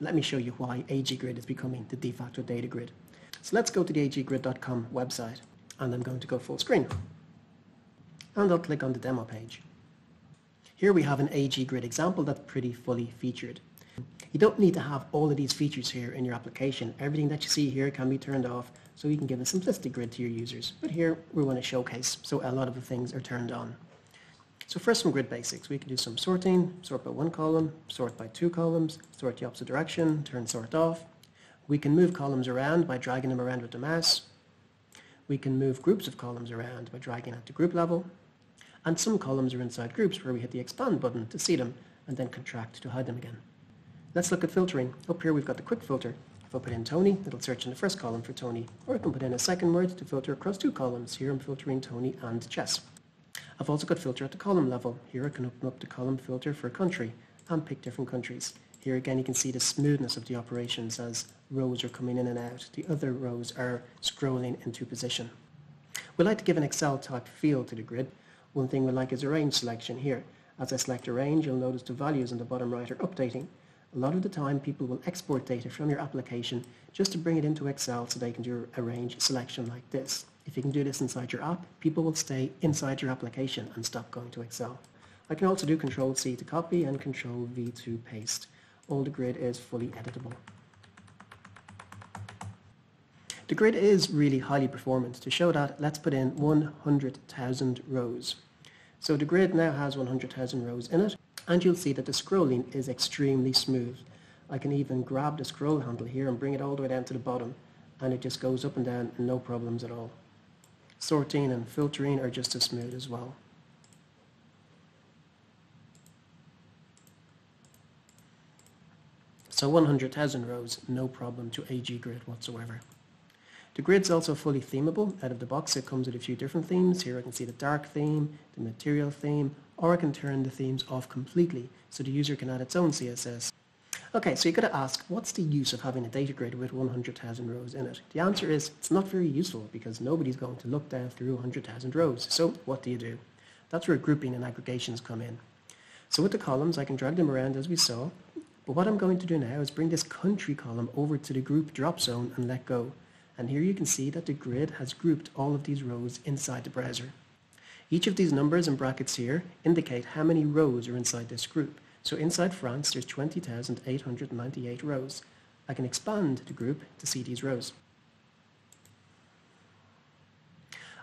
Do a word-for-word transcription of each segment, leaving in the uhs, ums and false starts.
let me show you why A G Grid is becoming the de facto data grid. So let's go to the A G grid dot com website, and I'm going to go full screen. And I'll click on the demo page. Here we have an A G Grid example that's pretty fully featured. You don't need to have all of these features here in your application. Everything that you see here can be turned off, so you can give a simplistic grid to your users. But here we want to showcase, so a lot of the things are turned on. So first, some grid basics. We can do some sorting, sort by one column, sort by two columns, sort the opposite direction, turn sort off. We can move columns around by dragging them around with the mouse. We can move groups of columns around by dragging at the group level. And some columns are inside groups where we hit the expand button to see them and then contract to hide them again. Let's look at filtering. Up here we've got the quick filter. If I put in Tony, it'll search in the first column for Tony. Or I can put in a second word to filter across two columns. Here I'm filtering Tony and chess. I've also got filter at the column level. Here I can open up the column filter for country and pick different countries. Here again you can see the smoothness of the operations as rows are coming in and out. The other rows are scrolling into position. We like to give an Excel type feel to the grid. One thing we like is a range selection here. As I select a range, you'll notice the values in the bottom right are updating. A lot of the time people will export data from your application just to bring it into Excel so they can do a range selection like this. If you can do this inside your app, people will stay inside your application and stop going to Excel. I can also do control C to copy and control V to paste. All the grid is fully editable. The grid is really highly performant. To show that, let's put in one hundred thousand rows. So the grid now has one hundred thousand rows in it, and you'll see that the scrolling is extremely smooth. I can even grab the scroll handle here and bring it all the way down to the bottom, and it just goes up and down, and no problems at all. Sorting and filtering are just as smooth as well. So one hundred thousand rows, no problem to A G Grid whatsoever. The grid's also fully themable. Out of the box it comes with a few different themes. Here I can see the dark theme, the material theme, or I can turn the themes off completely so the user can add its own C S S. Okay, so you've got to ask, what's the use of having a data grid with one hundred thousand rows in it? The answer is it's not very useful because nobody's going to look down through one hundred thousand rows. So what do you do? That's where grouping and aggregations come in. So with the columns I can drag them around as we saw, but what I'm going to do now is bring this country column over to the group drop zone and let go. And here you can see that the grid has grouped all of these rows inside the browser. Each of these numbers and brackets here indicate how many rows are inside this group. So inside France there's twenty thousand eight hundred ninety-eight rows. I can expand the group to see these rows.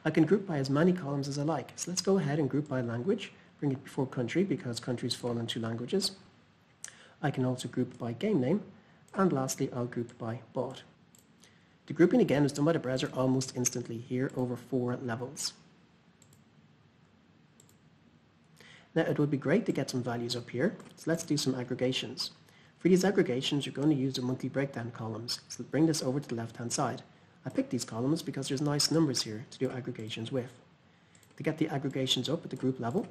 I can group by as many columns as I like. So let's go ahead and group by language. Bring it before country because countries fall into languages. I can also group by game name. And lastly I'll group by bought. The grouping again is done by the browser almost instantly here over four levels. Now it would be great to get some values up here, so let's do some aggregations. For these aggregations you're going to use the monthly breakdown columns, so bring this over to the left hand side. I picked these columns because there's nice numbers here to do aggregations with. To get the aggregations up at the group level,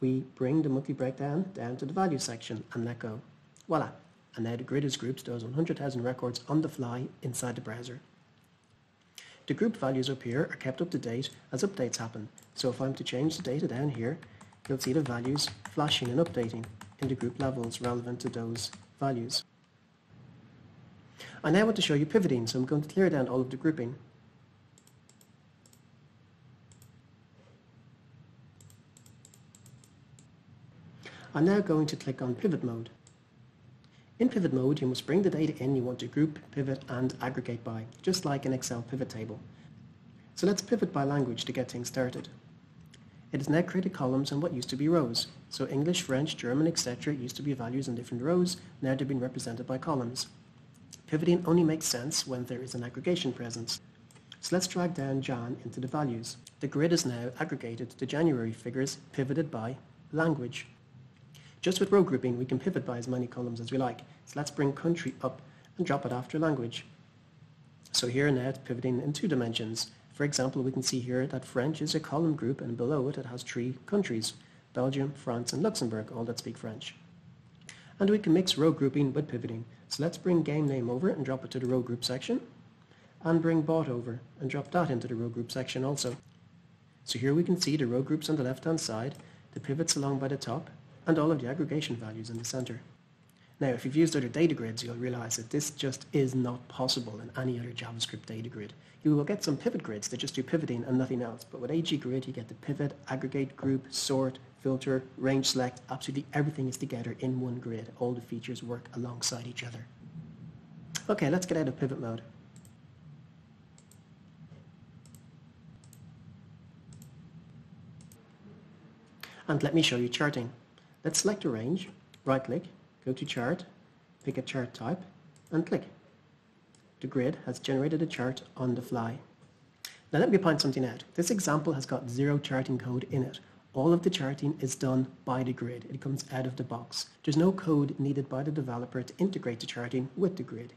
we bring the monthly breakdown down to the value section and let go. Voila! And now the grid as groups does one hundred thousand records on the fly inside the browser. The group values up here are kept up to date as updates happen. So if I'm to change the data down here, you'll see the values flashing and updating in the group levels relevant to those values. I now want to show you pivoting, so I'm going to clear down all of the grouping. I'm now going to click on pivot mode. In pivot mode, you must bring the data in you want to group, pivot, and aggregate by, just like an Excel pivot table. So let's pivot by language to get things started. It has now created columns on what used to be rows. So English, French, German, et cetera used to be values in different rows, now they're being represented by columns. Pivoting only makes sense when there is an aggregation presence. So let's drag down Jan into the values. The grid is now aggregated to January figures pivoted by language. Just with row grouping, we can pivot by as many columns as we like. So let's bring country up and drop it after language. So here now it's pivoting in two dimensions. For example, we can see here that French is a column group and below it it has three countries, Belgium, France and Luxembourg, all that speak French. And we can mix row grouping with pivoting. So let's bring game name over and drop it to the row group section, and bring bought over and drop that into the row group section also. So here we can see the row groups on the left hand side, the pivots along by the top, and all of the aggregation values in the center. Now, if you've used other data grids, you'll realize that this just is not possible in any other JavaScript data grid. You will get some pivot grids that just do pivoting and nothing else, but with A G Grid, you get the pivot, aggregate, group, sort, filter, range select, absolutely everything is together in one grid. All the features work alongside each other. Okay, let's get out of pivot mode. And let me show you charting. Let's select a range, right-click, go to chart, pick a chart type, and click. The grid has generated a chart on the fly. Now let me point something out. This example has got zero charting code in it. All of the charting is done by the grid. It comes out of the box. There's no code needed by the developer to integrate the charting with the grid.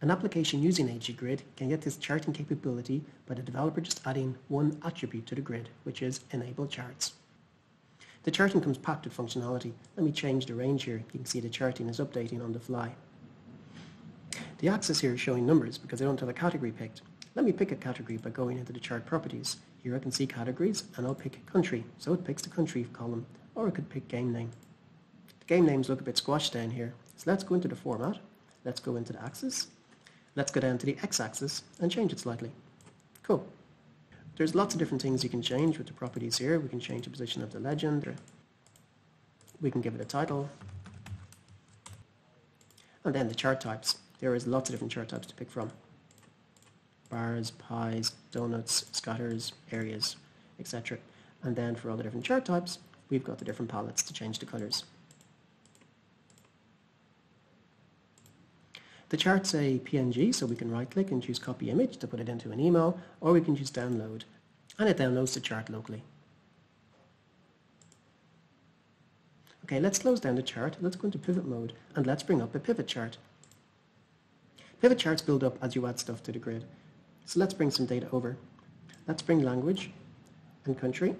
An application using A G Grid can get this charting capability by the developer just adding one attribute to the grid, which is enable charts. The charting comes packed with functionality. Let me change the range here. You can see the charting is updating on the fly. The axis here is showing numbers because I don't have a category picked. Let me pick a category by going into the chart properties. Here I can see categories and I'll pick country. So it picks the country column, or I could pick game name. The game names look a bit squashed down here. So let's go into the format. Let's go into the axis. Let's go down to the x-axis and change it slightly. Cool. There's lots of different things you can change with the properties here. We can change the position of the legend. We can give it a title. And then the chart types. There is lots of different chart types to pick from. Bars, pies, donuts, scatters, areas, et cetera. And then for all the different chart types, we've got the different palettes to change the colors. The chart's a P N G, so we can right-click and choose Copy Image to put it into an email, or we can choose Download, and it downloads the chart locally. Okay, let's close down the chart, let's go into Pivot Mode, and let's bring up a Pivot Chart. Pivot charts build up as you add stuff to the grid. So let's bring some data over. Let's bring language and country,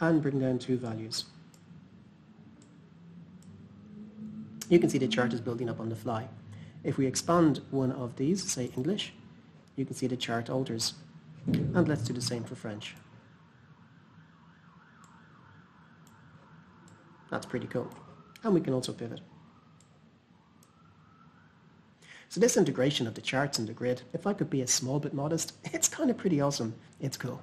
and bring down two values. You can see the chart is building up on the fly. If we expand one of these, say English, you can see the chart alters. And let's do the same for French. That's pretty cool. And we can also pivot. So this integration of the charts and the grid, if I could be a small bit modest, it's kind of pretty awesome. It's cool.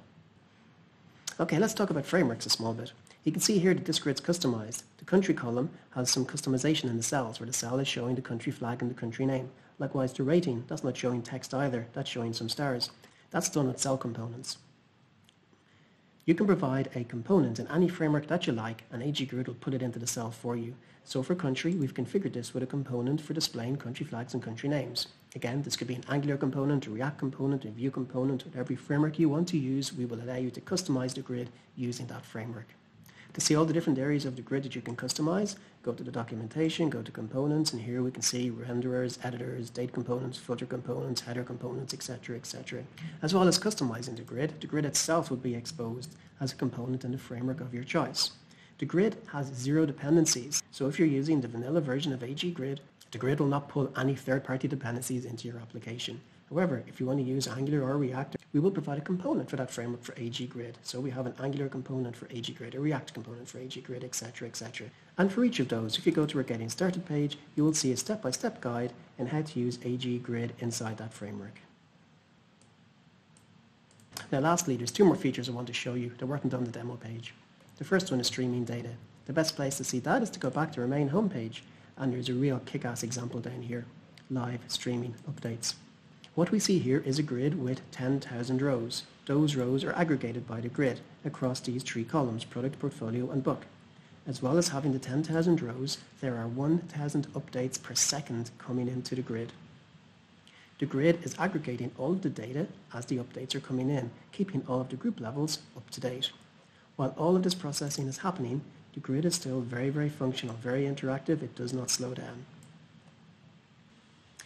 Okay, let's talk about frameworks a small bit. You can see here that this grid's customized. The country column has some customization in the cells, where the cell is showing the country flag and the country name. Likewise, the rating, that's not showing text either, that's showing some stars. That's done with cell components. You can provide a component in any framework that you like, and A G Grid will put it into the cell for you. So for country, we've configured this with a component for displaying country flags and country names. Again, this could be an Angular component, a React component, a Vue component, whatever framework you want to use, we will allow you to customize the grid using that framework. To see all the different areas of the grid that you can customize, go to the documentation, go to components, and here we can see renderers, editors, date components, filter components, header components, et cetera, et cetera. As well as customizing the grid, the grid itself will be exposed as a component in the framework of your choice. The grid has zero dependencies, so if you're using the vanilla version of A G Grid, the grid will not pull any third-party dependencies into your application. However, if you want to use Angular or React, we will provide a component for that framework for A G Grid. So we have an Angular component for A G Grid, a React component for A G Grid, et cetera, et cetera. And for each of those, if you go to our Getting Started page, you will see a step-by-step guide on how to use A G Grid inside that framework. Now lastly, there's two more features I want to show you that weren't on the demo page. The first one is streaming data. The best place to see that is to go back to our main homepage, and there's a real kick-ass example down here, live streaming updates. What we see here is a grid with ten thousand rows. Those rows are aggregated by the grid across these three columns, product, portfolio, and book. As well as having the ten thousand rows, there are one thousand updates per second coming into the grid. The grid is aggregating all of the data as the updates are coming in, keeping all of the group levels up to date. While all of this processing is happening, the grid is still very, very functional, very interactive. It does not slow down.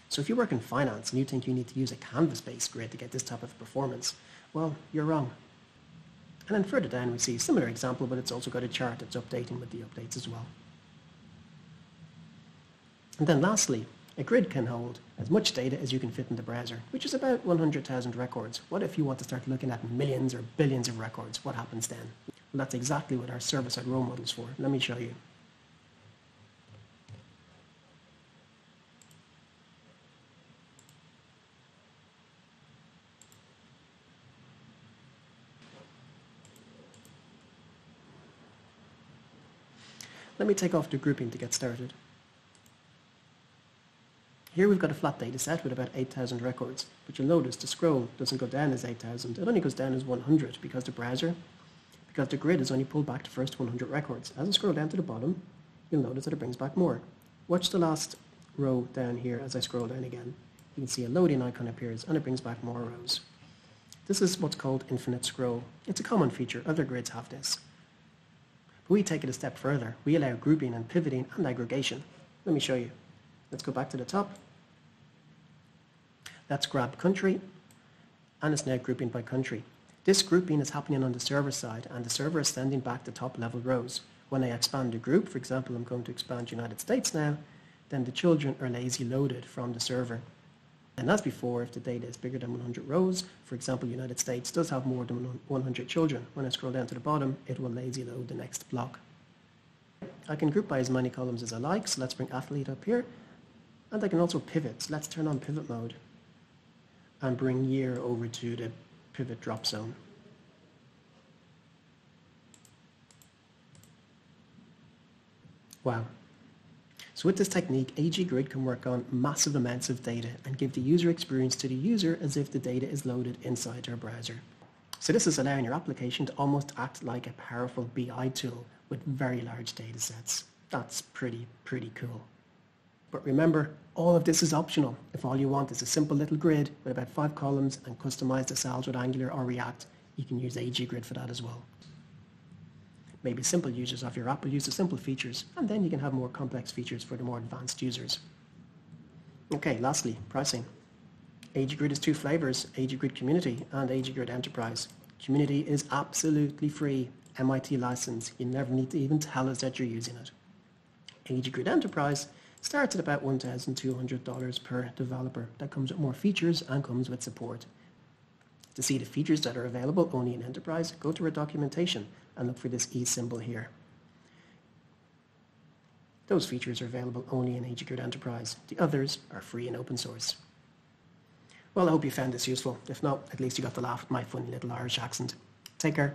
So if you work in finance and you think you need to use a canvas-based grid to get this type of performance, well, you're wrong. And then further down we see a similar example, but it's also got a chart that's updating with the updates as well. And then lastly, a grid can hold as much data as you can fit in the browser, which is about one hundred thousand records. What if you want to start looking at millions or billions of records? What happens then? Well, that's exactly what our service at role model is for. Let me show you. Let me take off the grouping to get started. Here we've got a flat data set with about eight thousand records, but you'll notice the scroll doesn't go down as eight thousand, it only goes down as one hundred because the browser, because the grid has only pulled back the first one hundred records. As I scroll down to the bottom, you'll notice that it brings back more. Watch the last row down here as I scroll down again. You can see a loading icon appears and it brings back more rows. This is what's called infinite scroll. It's a common feature, other grids have this. But we take it a step further. We allow grouping and pivoting and aggregation. Let me show you. Let's go back to the top. Let's grab country, and it's now grouping by country. This grouping is happening on the server side, and the server is sending back the top level rows. When I expand the group, for example, I'm going to expand United States now, then the children are lazy loaded from the server. And as before, if the data is bigger than one hundred rows, for example, United States does have more than one hundred children. When I scroll down to the bottom, it will lazy load the next block. I can group by as many columns as I like, so let's bring athlete up here. And I can also pivot, so let's turn on pivot mode and bring year over to the pivot drop zone. Wow. So with this technique, A G Grid can work on massive amounts of data and give the user experience to the user as if the data is loaded inside their browser. So this is allowing your application to almost act like a powerful B I tool with very large data sets. That's pretty, pretty cool. But remember, all of this is optional. If all you want is a simple little grid with about five columns and customize the cells with Angular or React, you can use A G Grid for that as well. Maybe simple users of your app will use the simple features, and then you can have more complex features for the more advanced users. Okay, lastly, pricing. A G Grid has two flavors, A G Grid Community and A G Grid Enterprise. Community is absolutely free, M I T license. You never need to even tell us that you're using it. A G Grid Enterprise starts at about one thousand two hundred dollars per developer. That comes with more features and comes with support. To see the features that are available only in Enterprise, go to our documentation and look for this E symbol here. Those features are available only in A G Grid Enterprise. The others are free and open source. Well, I hope you found this useful. If not, at least you got to laugh at my funny little Irish accent. Take care.